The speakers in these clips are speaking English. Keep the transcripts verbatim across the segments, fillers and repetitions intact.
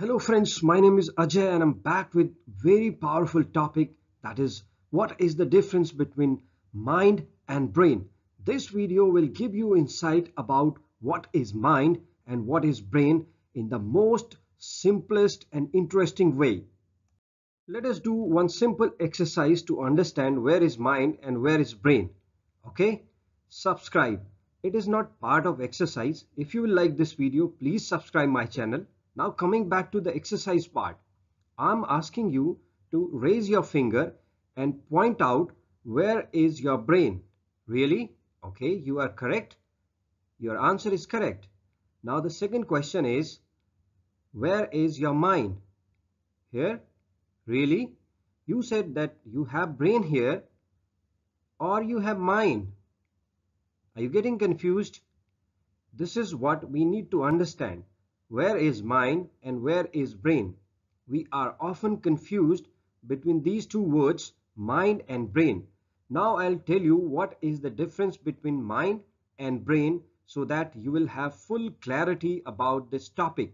Hello friends, my name is Ajay and I'm back with very powerful topic, that is, what is the difference between mind and brain? This video will give you insight about what is mind and what is brain in the most simplest and interesting way. Let us do one simple exercise to understand where is mind and where is brain. Okay, subscribe. It is not part of exercise. If you will like this video, please subscribe my channel. Now coming back to the exercise part, I'm asking you to raise your finger and point out where is your brain. Really? Okay, you are correct. Your answer is correct. Now the second question is, where is your mind? Here? Really? You said that you have brain here or you have mind. Are you getting confused? This is what we need to understand. Where is mind and where is brain? We are often confused between these two words, mind and brain. Now I'll tell you what is the difference between mind and brain so that you will have full clarity about this topic.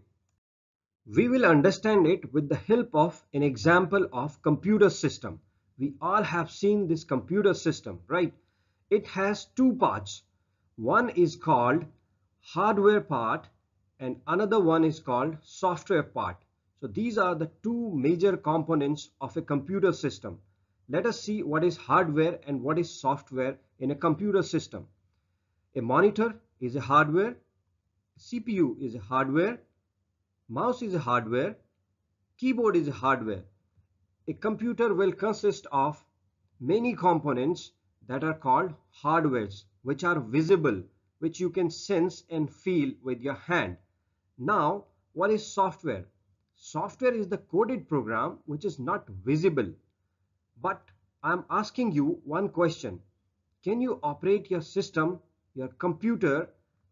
We will understand it with the help of an example of computer system. We all have seen this computer system, right? It has two parts. One is called hardware part and another one is called software part. So these are the two major components of a computer system. Let us see what is hardware and what is software in a computer system. A monitor is a hardware, C P U is a hardware, mouse is a hardware, keyboard is a hardware. A computer will consist of many components that are called hardwares, which are visible, which you can sense and feel with your hand. Now, what is software? Software is the coded program which is not visible. But I'm asking you one question. Can you operate your system, your computer,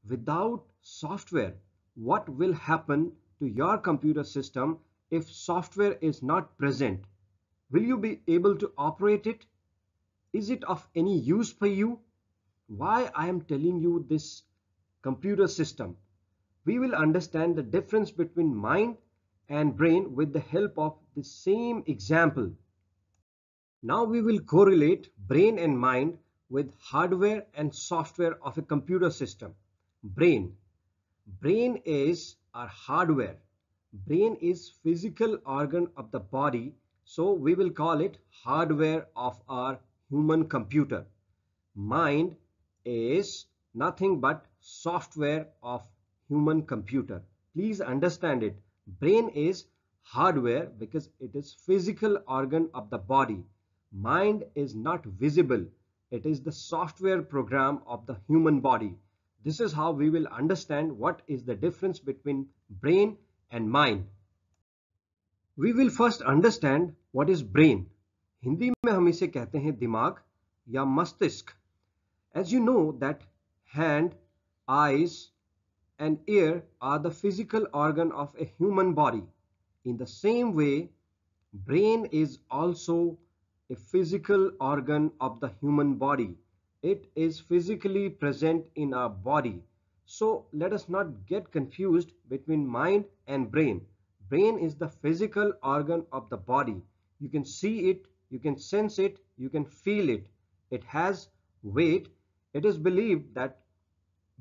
without software? What will happen to your computer system if software is not present? Will you be able to operate it? Is it of any use for you? Why I am telling you this computer system? We will understand the difference between mind and brain with the help of the same example. Now we will correlate brain and mind with hardware and software of a computer system. Brain. Brain is our hardware. Brain is physical organ of the body, so we will call it hardware of our human computer. Mind is nothing but software of human computer. Please understand it. Brain is hardware because it is physical organ of the body. Mind is not visible. It is the software program of the human body. This is how we will understand what is the difference between brain and mind. We will first understand what is brain. Hindi में हम इसे कहते हैं दिमाग या मस्तिष्क. As you know that hand, eyes and ear are the physical organ of a human body. In the same way, brain is also a physical organ of the human body. It is physically present in our body. So let us not get confused between mind and brain. Brain is the physical organ of the body. You can see it, you can sense it, you can feel it. It has weight. It is believed that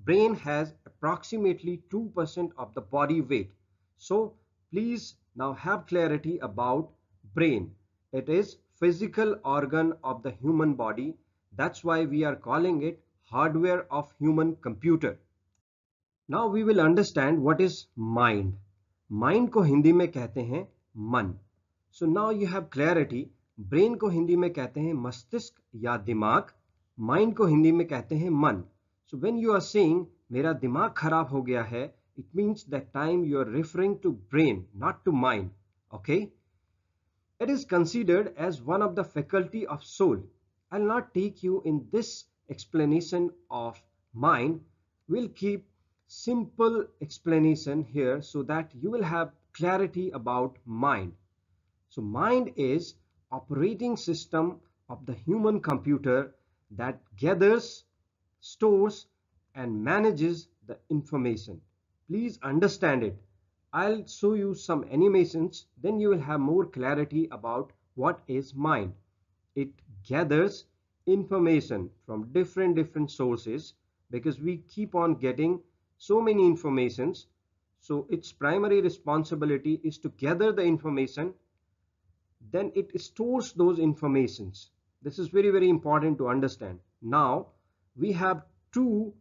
brain has approximately two percent of the body weight. So please now have clarity about brain. It is physical organ of the human body. That's why we are calling it hardware of human computer. Now we will understand what is mind. Mind ko Hindi mein kehte hain man. So now you have clarity. Brain ko Hindi mein kehte hain mastisk ya dimag. Mind ko Hindi mein kehte hain man. So when you are saying mera dimag kharab ho gaya hai, it means that time you are referring to brain, not to mind. Okay? It is considered as one of the faculty of soul. I'll not take you in this explanation of mind. We'll keep simple explanation here so that you will have clarity about mind. So mind is operating system of the human computer that gathers, stores and manages the information. Please understand it. I'll show you some animations, then you will have more clarity about what is mind. It gathers information from different different sources because we keep on getting so many informations. So its primary responsibility is to gather the information, then it stores those informations. This is very very important to understand. Now we have two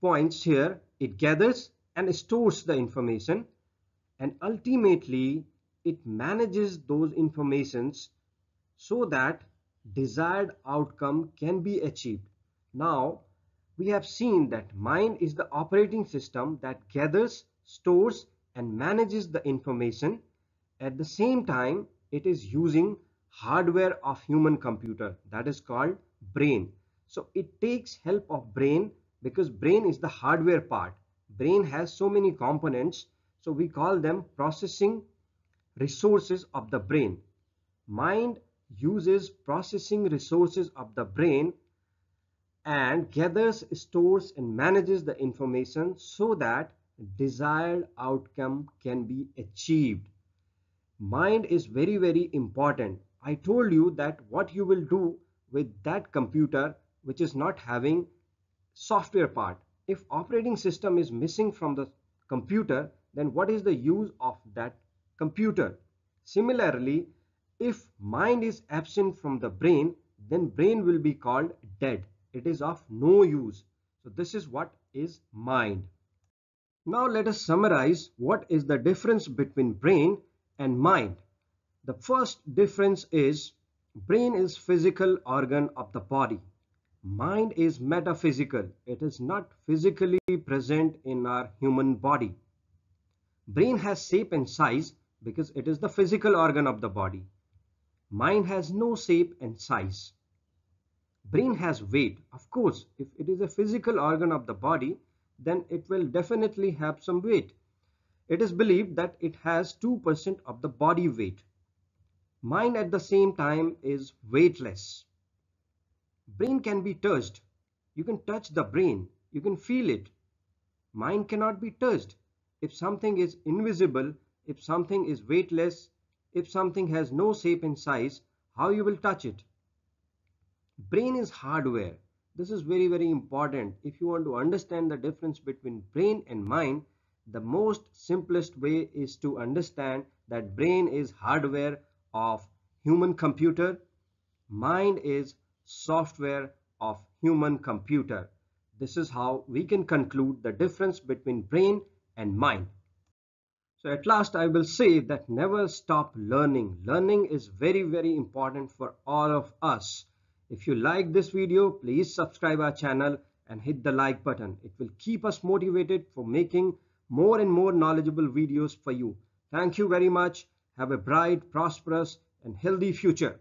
points here. It gathers and stores the information, and ultimately it manages those informations so that desired outcome can be achieved. Now we have seen that mind is the operating system that gathers, stores and manages the information. At the same time, it is using hardware of human computer, that is called brain. So it takes help of brain because brain is the hardware part. Brain has so many components, so we call them processing resources of the brain. Mind uses processing resources of the brain and gathers, stores and manages the information so that desired outcome can be achieved. Mind is very very important. I told you that what you will do with that computer which is not having software part. If operating system is missing from the computer, then what is the use of that computer? Similarly, if mind is absent from the brain, then brain will be called dead. It is of no use. So this is what is mind. Now let us summarize what is the difference between brain and mind. The first difference is brain is physical organ of the body. Mind is metaphysical. It is not physically present in our human body. Brain has shape and size because it is the physical organ of the body. Mind has no shape and size. Brain has weight. Of course, if it is a physical organ of the body, then it will definitely have some weight. It is believed that it has two percent of the body weight. Mind at the same time is weightless. Brain can be touched. You can touch the brain. You can feel it. Mind cannot be touched. If something is invisible, if something is weightless, if something has no shape and size, how you will touch it? Brain is hardware. This is very very important. If you want to understand the difference between brain and mind, the most simplest way is to understand that brain is hardware of human computer. Mind is software of human computer. This is how we can conclude the difference between brain and mind. So at last I will say that never stop learning. Learning is very very important for all of us. If you like this video, please subscribe our channel and hit the like button. It will keep us motivated for making more and more knowledgeable videos for you. Thank you very much. Have a bright, prosperous and healthy future.